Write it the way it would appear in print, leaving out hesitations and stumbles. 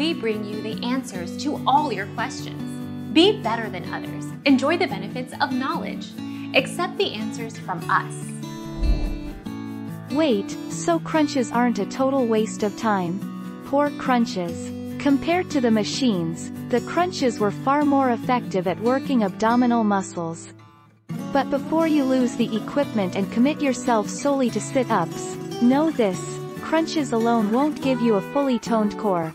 we bring you the answers to all your questions. Be better than others. Enjoy the benefits of knowledge. Accept the answers from us. Wait, so crunches aren't a total waste of time? Poor crunches. Compared to the machines, the crunches were far more effective at working abdominal muscles. But before you lose the equipment and commit yourself solely to sit-ups, know this: crunches alone won't give you a fully toned core.